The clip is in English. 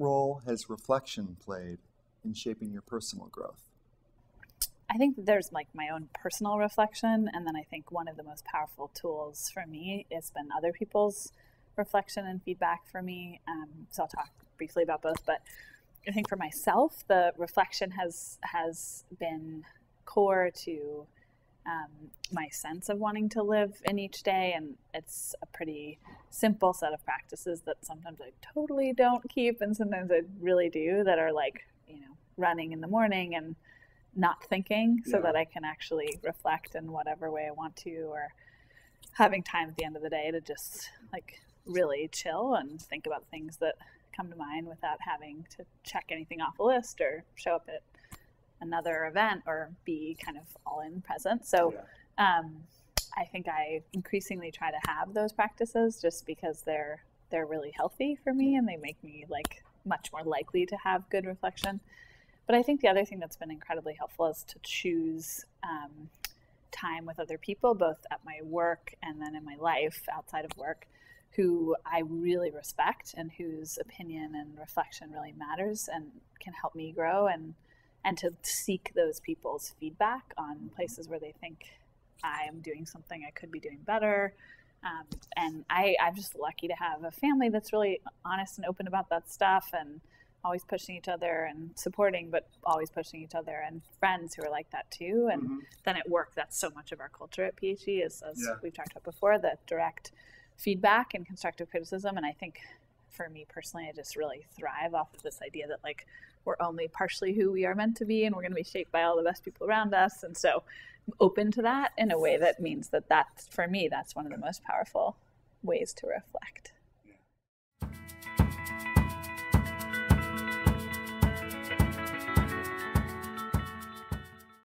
role has reflection played in shaping your personal growth? I think that there's like my own personal reflection, and then I think one of the most powerful tools for me has been other people's reflection and feedback for me. So I'll talk briefly about both, but I think for myself, the reflection has been core to my sense of wanting to live in each day, and it's a pretty simple set of practices that sometimes I totally don't keep, and sometimes I really do, that are like, you know, running in the morning and not thinking, so that I can actually reflect in whatever way I want to, or having time at the end of the day to just like really chill and think about things that come to mind without having to check anything off a list or show up at another event or be kind of all in present. So I think I increasingly try to have those practices just because they're really healthy for me, and they make me like much more likely to have good reflection. But I think the other thing that's been incredibly helpful is to choose time with other people, both at my work and then in my life outside of work, who I really respect and whose opinion and reflection really matters and can help me grow, and to seek those people's feedback on places where they think I'm doing something I could be doing better. And I'm just lucky to have a family that's really honest and open about that stuff, and always pushing each other and supporting, but always pushing each other, and friends who are like that too. And then at work, that's so much of our culture at PHE, is, as we've talked about before, the direct feedback and constructive criticism. And I think for me personally, I just really thrive off of this idea that like we're only partially who we are meant to be, and we're going to be shaped by all the best people around us. And so I'm open to that in a way that means that that's, for me, that's one of the most powerful ways to reflect.